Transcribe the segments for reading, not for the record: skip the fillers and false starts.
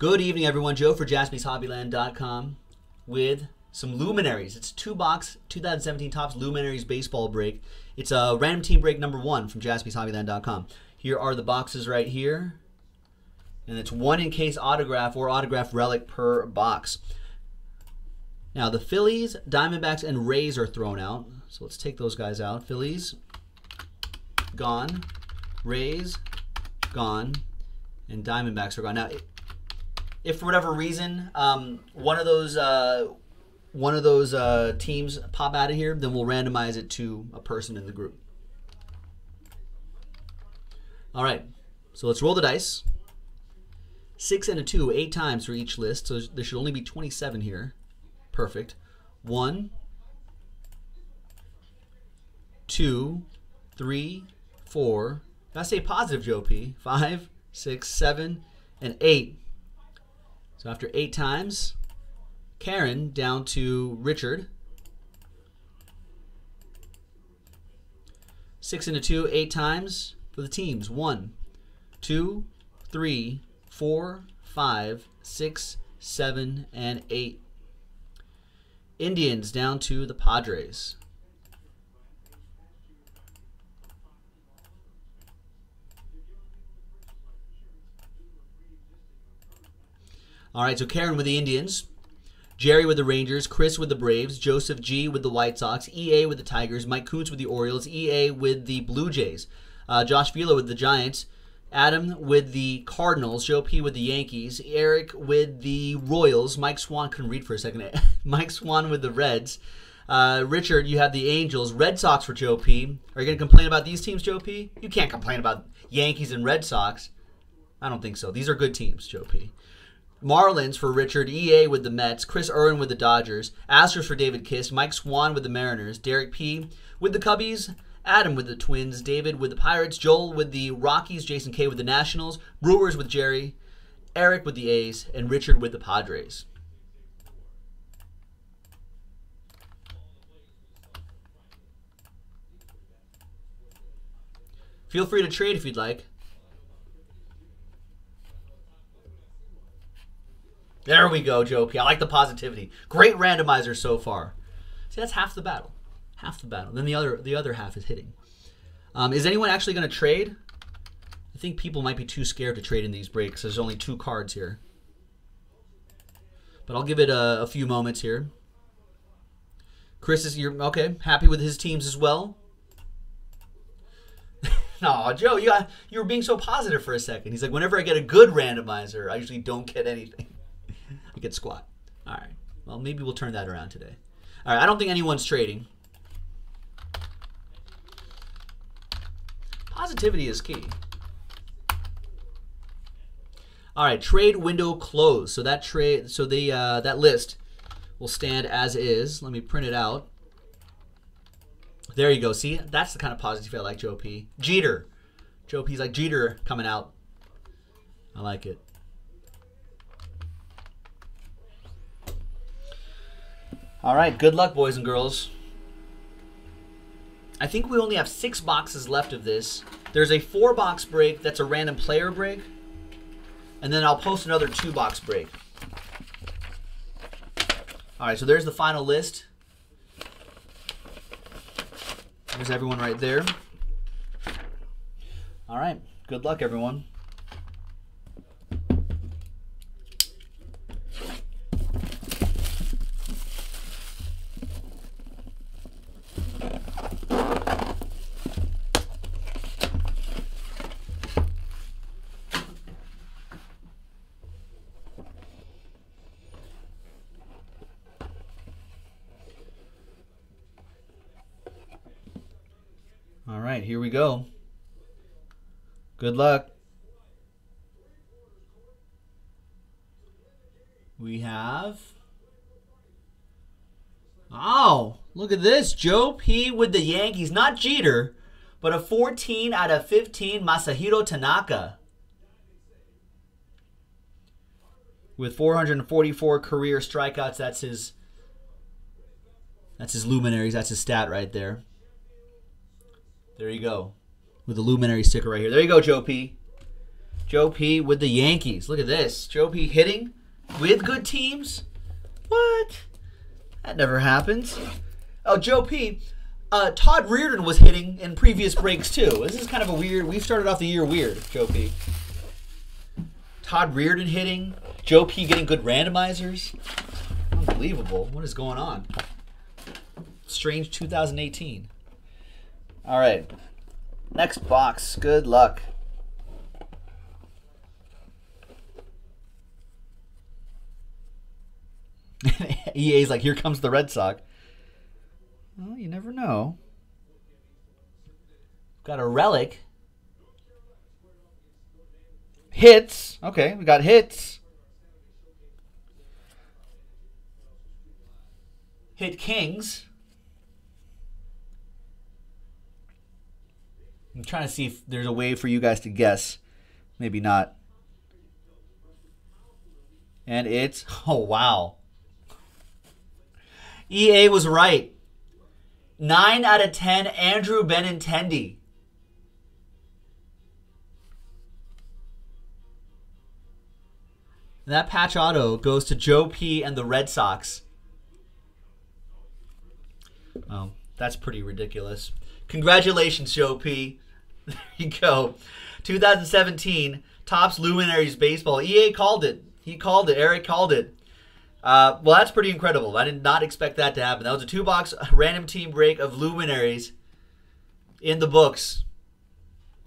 Good evening, everyone. Joe for JaspysHobbyland.com with some luminaries. It's a two-box 2017 Topps Luminaries baseball break. It's a random team break number 1 from JaspysHobbyland.com. Here are the boxes right here, and it's one in-case autograph or autograph relic per box. Now the Phillies, Diamondbacks, and Rays are thrown out, so let's take those guys out. Phillies, gone. Rays, gone. And Diamondbacks are gone. Now, if for whatever reason one of those teams pop out of here, then we'll randomize it to a person in the group. All right, so let's roll the dice. 6 and a 2, 8 times for each list, so there should only be 27 here. Perfect. 1, 2, 3, 4. Gotta stay positive, Joe P. 5, 6, 7, and 8. So after 8 times, Karen down to Richard. 6 and a 2, 8 times for the teams. 1, 2, 3, 4, 5, 6, 7, and 8. Indians down to the Padres. 1, 2, 3, 4, 5, 6, 7, and 8. All right, so Karen with the Indians, Jerry with the Rangers, Chris with the Braves, Joseph G with the White Sox, EA with the Tigers, Mike Koontz with the Orioles, EA with the Blue Jays, Josh Vila with the Giants, Adam with the Cardinals, Joe P with the Yankees, Eric with the Royals, Mike Swan, couldn't read for a second, Mike Swan with the Reds, Richard, you have the Angels, Red Sox for Joe P. Are you going to complain about these teams, Joe P? You can't complain about Yankees and Red Sox. I don't think so. These are good teams, Joe P. Marlins for Richard, EA with the Mets, Chris Irwin with the Dodgers, Astros for David Kiss, Mike Swan with the Mariners, Derek P with the Cubbies, Adam with the Twins, David with the Pirates, Joel with the Rockies, Jason K with the Nationals, Brewers with Jerry, Eric with the A's, and Richard with the Padres. Feel free to trade if you'd like. There we go, Joe P. I like the positivity. Great randomizer so far. See, that's half the battle. Half the battle. Then the other half is hitting. Is anyone actually going to trade? I think people might be too scared to trade in these breaks. There's only 2 cards here. But I'll give it a few moments here. Chris, you're okay? Happy with his teams as well? No, Joe, you were being so positive for a second. He's like, whenever I get a good randomizer, I usually don't get anything. I get squat. All right. Well, maybe we'll turn that around today. All right. I don't think anyone's trading. Positivity is key. All right. Trade window closed. So that trade, so the that list will stand as is. Let me print it out. There you go. See, that's the kind of positivity I like, Joe P. Jeter. Joe P's like Jeter coming out. I like it. All right, good luck, boys and girls. I think we only have 6 boxes left of this. There's a 4-box break that's a random player break, and then I'll post another 2-box break. All right, so there's the final list. There's everyone right there. All right, good luck, everyone. All right, here we go. Good luck. We have... Oh, look at this. Joe P with the Yankees. Not Jeter, but a 14 out of 15 Masahiro Tanaka. With 444 career strikeouts, that's his luminaries. That's his stat right there. There you go, with the luminary sticker right here. There you go, Joe P. Joe P with the Yankees. Look at this. Joe P hitting with good teams. What? That never happens. Oh, Joe P. Todd Reardon was hitting in previous breaks, too. This is kind of a weird... We've started off the year weird, Joe P. Todd Reardon hitting. Joe P getting good randomizers. Unbelievable. What is going on? Strange 2018. All right. Next box. Good luck. EA's like, here comes the Red Sox. Well, you never know. Got a relic. Hits. Okay, we got hits. Hit Kings. I'm trying to see if there's a way for you guys to guess. Maybe not. And it's... Oh, wow. EA was right. 9 out of 10, Andrew Benintendi. And that patch auto goes to Joe P and the Red Sox. Oh, that's pretty ridiculous. Congratulations, Joe P. There you go. 2017 Topps Luminaries Baseball. EA called it. He called it. Eric called it. Well, that's pretty incredible. I did not expect that to happen. That was a 2-box random team break of Luminaries in the books.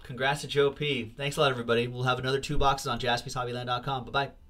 Congrats to Joe P. Thanks a lot, everybody. We'll have another 2 boxes on JaspysHobbyland.com. Bye-bye.